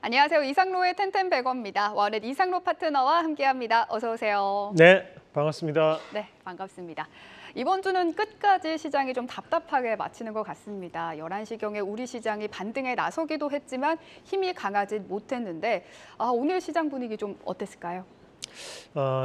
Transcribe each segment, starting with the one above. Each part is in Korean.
안녕하세요. 이상로의 텐텐백어입니다. 워넷 이상로 파트너와 함께합니다. 어서 오세요. 네, 반갑습니다. 네, 반갑습니다. 이번 주는 끝까지 시장이 좀 답답하게 마치는 것 같습니다. 11시경에 우리 시장이 반등에 나서기도 했지만 힘이 강하진 못했는데 오늘 시장 분위기 좀 어땠을까요?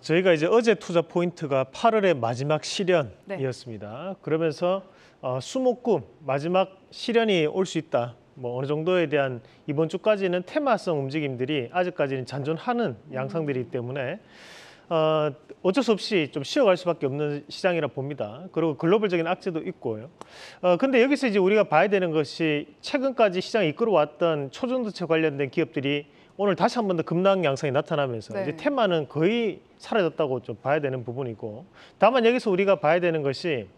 저희가 이제 어제 투자 포인트가 8월의 마지막 실현이었습니다. 네. 그러면서 수목금 마지막 실현이 올 수 있다. 뭐 어느 정도에 대한 이번 주까지는 테마성 움직임들이 아직까지는 잔존하는 양상들이기 때문에 어쩔 수 없이 좀 쉬어갈 수밖에 없는 시장이라 봅니다. 그리고 글로벌적인 악재도 있고요. 근데 여기서 이제 우리가 봐야 되는 것이 최근까지 시장을 이끌어왔던 초전도체 관련된 기업들이 오늘 다시 한 번 더 급락 양상이 나타나면서 네. 이제 테마는 거의 사라졌다고 좀 봐야 되는 부분이고, 다만 여기서 우리가 봐야 되는 것이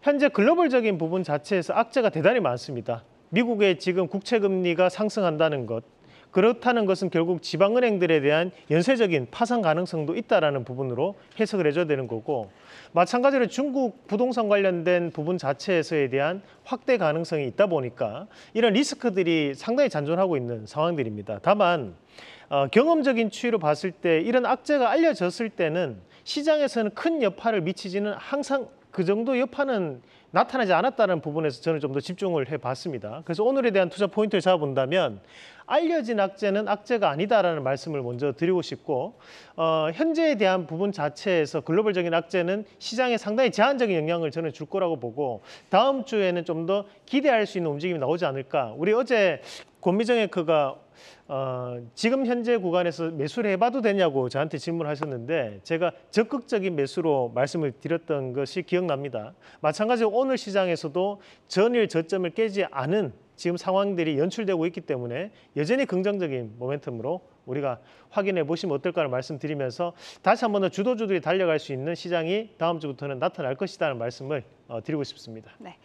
현재 글로벌적인 부분 자체에서 악재가 대단히 많습니다. 미국의 지금 국채금리가 상승한다는 것, 그렇다는 것은 결국 지방은행들에 대한 연쇄적인 파산 가능성도 있다는 부분으로 해석을 해줘야 되는 거고, 마찬가지로 중국 부동산 관련된 부분 자체에서에 대한 확대 가능성이 있다 보니까 이런 리스크들이 상당히 잔존하고 있는 상황들입니다. 다만 경험적인 추이로 봤을 때 이런 악재가 알려졌을 때는 시장에서는 큰 여파를 미치지는 항상 그 정도 여파는 나타나지 않았다는 부분에서 저는 좀 더 집중을 해봤습니다. 그래서 오늘에 대한 투자 포인트를 잡아본다면 알려진 악재는 악재가 아니다라는 말씀을 먼저 드리고 싶고, 현재에 대한 부분 자체에서 글로벌적인 악재는 시장에 상당히 제한적인 영향을 저는 줄 거라고 보고, 다음 주에는 좀 더 기대할 수 있는 움직임이 나오지 않을까. 우리 어제 권미정 앵커가 지금 현재 구간에서 매수를 해봐도 되냐고 저한테 질문하셨는데 제가 적극적인 매수로 말씀을 드렸던 것이 기억납니다. 마찬가지로 오늘 시장에서도 전일 저점을 깨지 않은 지금 상황들이 연출되고 있기 때문에 여전히 긍정적인 모멘텀으로 우리가 확인해 보시면 어떨까를 말씀드리면서 다시 한 번 더 주도주들이 달려갈 수 있는 시장이 다음 주부터는 나타날 것이라는 말씀을 드리고 싶습니다. 네,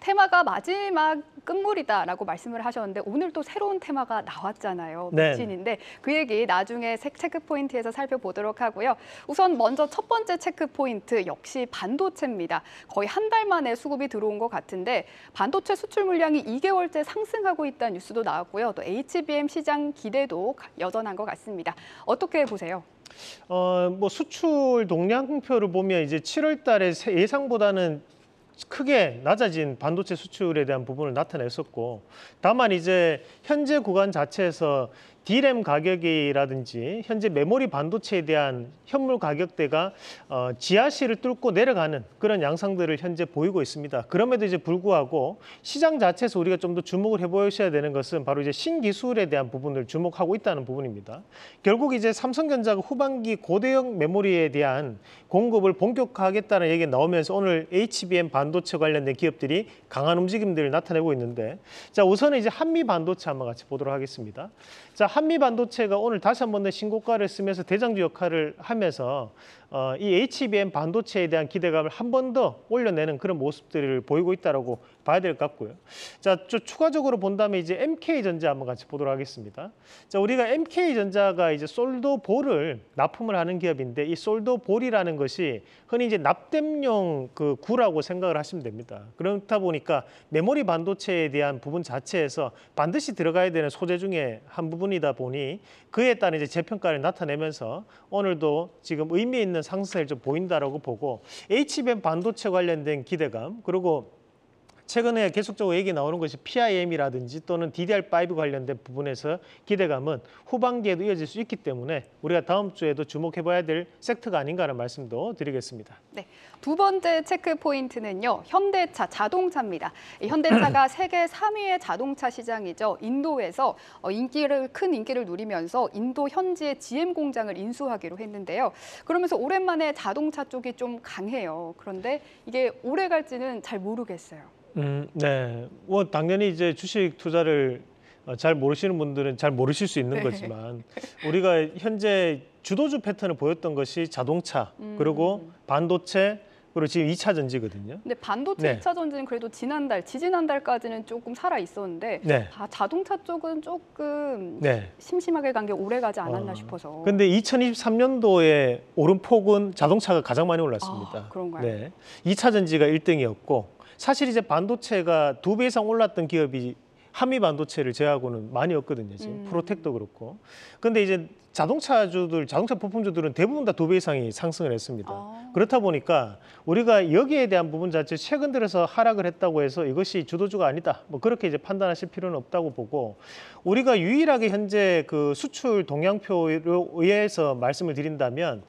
테마가 마지막 끝물이다라고 말씀을 하셨는데 오늘 또 새로운 테마가 나왔잖아요. 맥신인데 그 얘기 나중에 체크 포인트에서 살펴보도록 하고요. 우선 먼저 첫 번째 체크 포인트 역시 반도체입니다. 거의 한 달 만에 수급이 들어온 것 같은데 반도체 수출 물량이 2개월째 상승하고 있다는 뉴스도 나왔고요. 또 HBM 시장 기대도 여전한 것 같습니다. 어떻게 보세요? 뭐 수출 동향표를 보면 이제 7월 달에 예상보다는 크게 낮아진 반도체 수출에 대한 부분을 나타냈었고, 다만 이제 현재 구간 자체에서 DRAM 가격이라든지 현재 메모리 반도체에 대한 현물 가격대가 지하실을 뚫고 내려가는 그런 양상들을 현재 보이고 있습니다. 그럼에도 이제 불구하고 시장 자체에서 우리가 좀 더 주목을 해보셔야 되는 것은 바로 이제 신기술에 대한 부분을 주목하고 있다는 부분입니다. 결국 이제 삼성전자가 후반기 고대형 메모리에 대한 공급을 본격화하겠다는 얘기가 나오면서 오늘 HBM 반도체 관련된 기업들이 강한 움직임들을 나타내고 있는데, 자 우선은 이제 한미반도체 한번 같이 보도록 하겠습니다. 자, 한미반도체가 오늘 다시 한 번 더 신고가를 쓰면서 대장주 역할을 하면서 이 HBM 반도체에 대한 기대감을 한 번 더 올려내는 그런 모습들을 보이고 있다고 봐야 될 것 같고요. 자, 추가적으로 본다면 이제 MK전자 한번 같이 보도록 하겠습니다. 자, 우리가 MK전자가 이제 솔도볼을 납품을 하는 기업인데 이 솔도볼이라는 것이 흔히 이제 납땜용 그 구라고 생각을 하시면 됩니다. 그렇다 보니까 메모리 반도체에 대한 부분 자체에서 반드시 들어가야 되는 소재 중에 한 부분이다 보니 그에 따른 이제 재평가를 나타내면서 오늘도 지금 의미 있는 상승을 좀 보인다라고 보고, HBM 반도체 관련된 기대감, 그리고 최근에 계속적으로 얘기 나오는 것이 PIM이라든지 또는 DDR5 관련된 부분에서 기대감은 후반기에도 이어질 수 있기 때문에 우리가 다음 주에도 주목해봐야 될 섹터가 아닌가라는 말씀도 드리겠습니다. 네, 두 번째 체크 포인트는요, 현대차, 자동차입니다. 현대차가 세계 3위의 자동차 시장이죠. 인도에서 큰 인기를 누리면서 인도 현지의 GM 공장을 인수하기로 했는데요. 그러면서 오랜만에 자동차 쪽이 좀 강해요. 그런데 이게 오래 갈지는 잘 모르겠어요. 네, 뭐 당연히 이제 주식 투자를 잘 모르시는 분들은 잘 모르실 수 있는 거지만 우리가 현재 주도주 패턴을 보였던 것이 자동차, 그리고 반도체, 그리고 지금 2차 전지거든요. 근데 반도체 네. 2차 전지는 그래도 지난달, 지지난달까지는 조금 살아 있었는데 네. 자동차 쪽은 조금 네. 심심하게 간 게 오래가지 않았나 싶어서. 근데 2023년도에 오름폭은 자동차가 가장 많이 올랐습니다. 아, 그런가요? 네, 2차 전지가 1등이었고 사실 이제 반도체가 2배 이상 올랐던 기업이 한미반도체를 제외하고는 많이 없거든요. 지금 프로텍도 그렇고. 근데 이제 자동차주들, 자동차 부품주들은 대부분 다 2배 이상이 상승을 했습니다. 아. 그렇다 보니까 우리가 여기에 대한 부분 자체 최근 들어서 하락을 했다고 해서 이것이 주도주가 아니다, 뭐 그렇게 이제 판단하실 필요는 없다고 보고, 우리가 유일하게 현재 그 수출 동향표로 의해서 말씀을 드린다면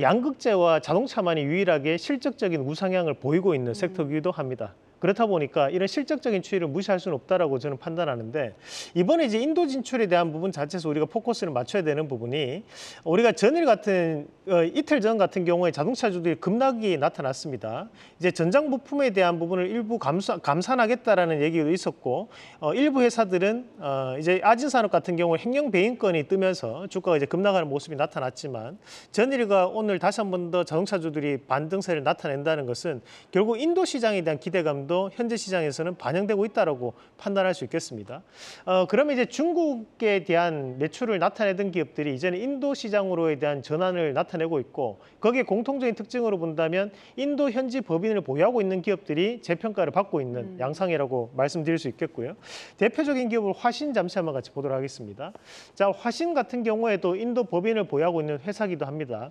양극재와 자동차만이 유일하게 실적적인 우상향을 보이고 있는 섹터이기도 합니다. 그렇다 보니까 이런 실적적인 추이를 무시할 수는 없다라고 저는 판단하는데, 이번에 이제 인도 진출에 대한 부분 자체에서 우리가 포커스를 맞춰야 되는 부분이, 우리가 이틀 전 같은 경우에 자동차주들이 급락이 나타났습니다. 이제 전장 부품에 대한 부분을 일부 감산하겠다라는 얘기도 있었고, 일부 회사들은 이제 아진산업 같은 경우 횡령 배임건이 뜨면서 주가가 이제 급락하는 모습이 나타났지만, 전일과 오늘 다시 한 번 더 자동차주들이 반등세를 나타낸다는 것은 결국 인도 시장에 대한 기대감도 현재 시장에서는 반영되고 있다라고 판단할 수 있겠습니다. 그러면 이제 중국에 대한 매출을 나타내던 기업들이 이제는 인도 시장으로에 대한 전환을 나타내고 있고, 거기에 공통적인 특징으로 본다면 인도 현지 법인을 보유하고 있는 기업들이 재평가를 받고 있는 양상이라고 말씀드릴 수 있겠고요. 대표적인 기업을 화신 잠시 한번 같이 보도록 하겠습니다. 자, 화신 같은 경우에도 인도 법인을 보유하고 있는 회사이기도 합니다.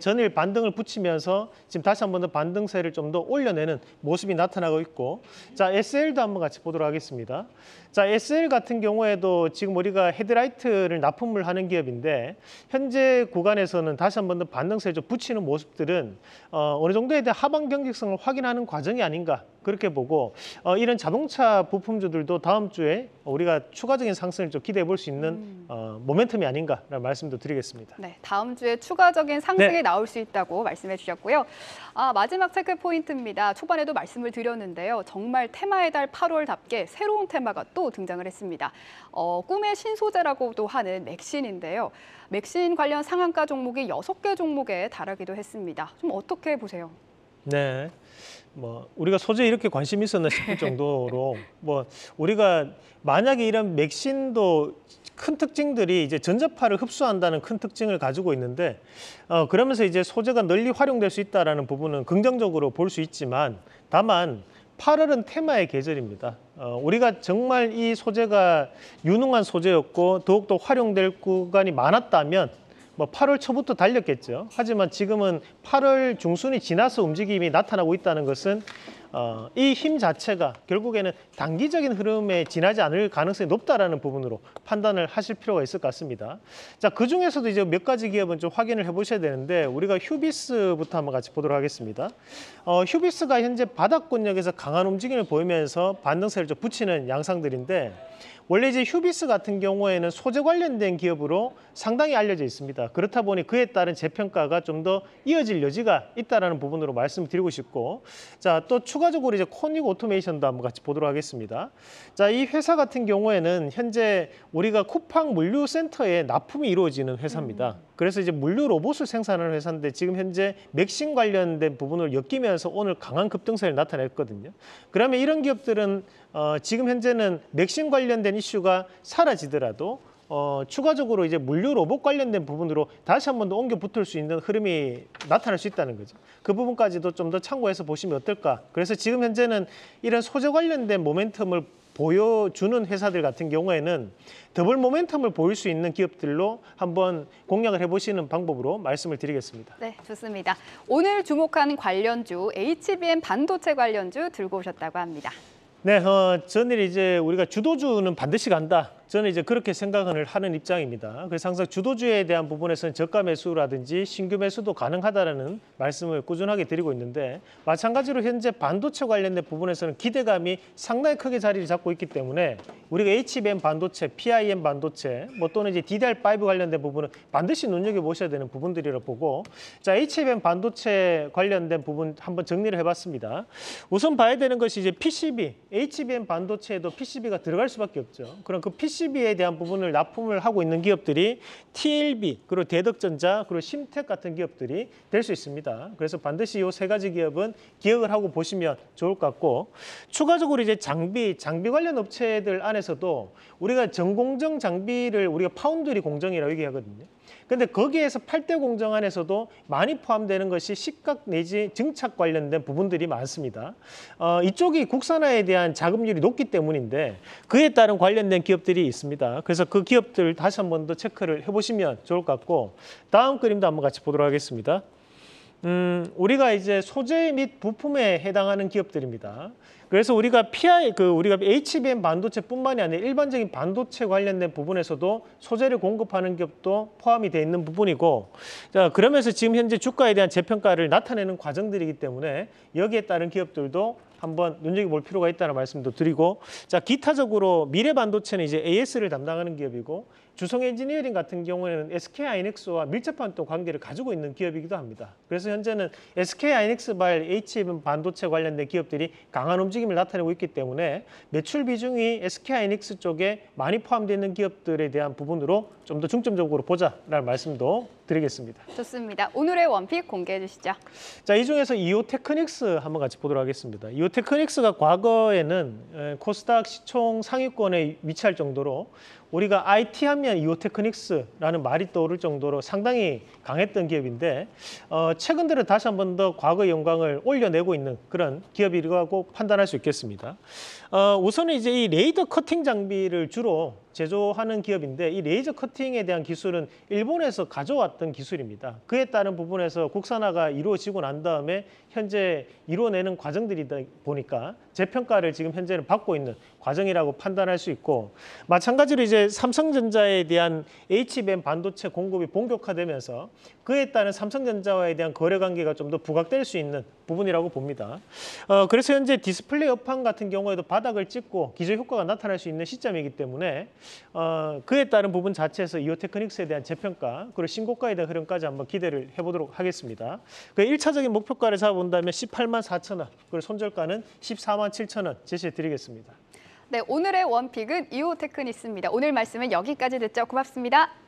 전일 반등을 붙이면서 지금 다시 한 번 더 반등세를 좀 더 올려내는 모습이 나타나고 있고, 자, SL도 한번 같이 보도록 하겠습니다. 자, SL 같은 경우에도 지금 우리가 헤드라이트를 납품을 하는 기업인데, 현재 구간에서는 다시 한 번 더 반등세를 좀 붙이는 모습들은 어느 정도에 대한 하방 경직성을 확인하는 과정이 아닌가, 그렇게 보고, 이런 자동차 부품주들도 다음 주에 우리가 추가적인 상승을 좀 기대해 볼 수 있는 모멘텀이 아닌가라는 말씀도 드리겠습니다. 네, 다음 주에 추가적인 상승이 나올 수 있다고 말씀해 주셨고요. 아, 마지막 체크 포인트입니다. 초반에도 말씀을 드렸는데요. 정말 테마의 달 8월답게 새로운 테마가 또 등장을 했습니다. 꿈의 신소재라고도 하는 맥신인데요. 맥신 관련 상한가 종목이 6개 종목에 달하기도 했습니다. 좀 어떻게 보세요? 네. 뭐 우리가 소재에 이렇게 관심이 있었나 싶을 정도로, 뭐 우리가 만약에 이런 맥신도 큰 특징들이 이제 전자파를 흡수한다는 큰 특징을 가지고 있는데, 그러면서 이제 소재가 널리 활용될 수 있다라는 부분은 긍정적으로 볼 수 있지만, 다만 8월은 테마의 계절입니다. 우리가 정말 이 소재가 유능한 소재였고 더욱더 활용될 구간이 많았다면 뭐 8월 초부터 달렸겠죠. 하지만 지금은 8월 중순이 지나서 움직임이 나타나고 있다는 것은 이 힘 자체가 결국에는 단기적인 흐름에 지나지 않을 가능성이 높다라는 부분으로 판단을 하실 필요가 있을 것 같습니다. 자, 그 중에서도 이제 몇 가지 기업은 좀 확인을 해보셔야 되는데, 우리가 휴비스부터 한번 같이 보도록 하겠습니다. 휴비스가 현재 바닥권역에서 강한 움직임을 보이면서 반등세를 좀 붙이는 양상들인데, 원래 이제 휴비스 같은 경우에는 소재 관련된 기업으로 상당히 알려져 있습니다. 그렇다 보니 그에 따른 재평가가 좀 더 이어질 여지가 있다라는 부분으로 말씀드리고 싶고, 자, 또 추가적으로 이제 코닉 오토메이션도 한번 같이 보도록 하겠습니다. 자, 이 회사 같은 경우에는 현재 우리가 쿠팡 물류센터에 납품이 이루어지는 회사입니다. 그래서 이제 물류 로봇을 생산하는 회사인데, 지금 현재 맥신 관련된 부분을 엮이면서 오늘 강한 급등세를 나타냈거든요. 그러면 이런 기업들은 지금 현재는 맥신 관련된 이슈가 사라지더라도 추가적으로 이제 물류 로봇 관련된 부분으로 다시 한 번 더 옮겨 붙을 수 있는 흐름이 나타날 수 있다는 거죠. 그 부분까지도 좀 더 참고해서 보시면 어떨까. 그래서 지금 현재는 이런 소재 관련된 모멘텀을 보여주는 회사들 같은 경우에는 더블 모멘텀을 보일 수 있는 기업들로 한번 공략을 해보시는 방법으로 말씀을 드리겠습니다. 네, 좋습니다. 오늘 주목한 관련주, HBM 반도체 관련주 들고 오셨다고 합니다. 네, 전일 이제 우리가 주도주는 반드시 간다, 저는 이제 그렇게 생각을 하는 입장입니다. 그래서 항상 주도주에 대한 부분에서는 저가 매수라든지 신규 매수도 가능하다라는 말씀을 꾸준하게 드리고 있는데, 마찬가지로 현재 반도체 관련된 부분에서는 기대감이 상당히 크게 자리를 잡고 있기 때문에 우리가 HBM 반도체, PIM 반도체, 뭐 또는 이제 DDR5 관련된 부분은 반드시 눈여겨보셔야 되는 부분들이라 보고, 자, HBM 반도체 관련된 부분 한번 정리를 해봤습니다. 우선 봐야 되는 것이 이제 PCB, HBM 반도체에도 PCB가 들어갈 수밖에 없죠. 그럼 그 PCB에 대한 부분을 납품을 하고 있는 기업들이 TLB, 그리고 대덕전자, 그리고 심텍 같은 기업들이 될 수 있습니다. 그래서 반드시 이 3가지 기업은 기억을 하고 보시면 좋을 것 같고, 추가적으로 이제 장비 관련 업체들 안에서도 우리가 전공정 장비를 우리가 파운드리 공정이라고 얘기하거든요. 근데 거기에서 8대 공정 안에서도 많이 포함되는 것이 시각 내지 증착 관련된 부분들이 많습니다. 이쪽이 국산화에 대한 자금률이 높기 때문인데 그에 따른 관련된 기업들이 있습니다. 그래서 그 기업들 다시 한 번 더 체크를 해보시면 좋을 것 같고 다음 그림도 한번 같이 보도록 하겠습니다. 우리가 이제 소재 및 부품에 해당하는 기업들입니다. 그래서 우리가 우리가 HBM 반도체뿐만이 아니라 일반적인 반도체 관련된 부분에서도 소재를 공급하는 기업도 포함이 돼 있는 부분이고, 자, 그러면서 지금 현재 주가에 대한 재평가를 나타내는 과정들이기 때문에 여기에 따른 기업들도 한번 눈여겨볼 필요가 있다는 말씀도 드리고, 자, 기타적으로 미래 반도체는 이제 AS를 담당하는 기업이고, 주성엔지니어링 같은 경우에는 SK인스와 밀접한 또 관계를 가지고 있는 기업이기도 합니다. 그래서 현재는 SK인스발 HBM 반도체 관련된 기업들이 강한 움직임을 나타내고 있기 때문에 매출 비중이 SK인스 쪽에 많이 포함되어 있는 기업들에 대한 부분으로 좀 더 중점적으로 보자라는 말씀도 드리겠습니다. 좋습니다. 오늘의 원픽 공개해 주시죠. 자, 이 중에서 이오테크닉스 한번 같이 보도록 하겠습니다. 이오테크닉스가 과거에는 코스닥 시총 상위권에 위치할 정도로 우리가 IT 하면 이오테크닉스라는 말이 떠오를 정도로 상당히 강했던 기업인데 최근 들어 다시 한 번 더 과거의 영광을 올려내고 있는 그런 기업이라고 판단할 수 있겠습니다. 우선은 이제 이 레이더 커팅 장비를 주로 제조하는 기업인데 이 레이저 커팅에 대한 기술은 일본에서 가져왔던 기술입니다. 그에 따른 부분에서 국산화가 이루어지고 난 다음에 현재 이루어내는 과정들이다 보니까 재평가를 지금 현재는 받고 있는 과정이라고 판단할 수 있고 마찬가지로 이제 삼성전자에 대한 HBM 반도체 공급이 본격화되면서 그에 따른 삼성전자와에 대한 거래 관계가 좀 더 부각될 수 있는 부분이라고 봅니다. 그래서 현재 디스플레이 업황 같은 경우에도 바닥을 찍고 기저 효과가 나타날 수 있는 시점이기 때문에 그에 따른 부분 자체에서 이오테크닉스에 대한 재평가 그리고 신고가에 대한 흐름까지 한번 기대를 해보도록 하겠습니다. 그 1차적인 목표가를 잡아본다면 184,000원 그리고 손절가는 147,000원 제시해드리겠습니다. 네, 오늘의 원픽은 이오테크닉스입니다. 오늘 말씀은 여기까지 듣죠. 고맙습니다.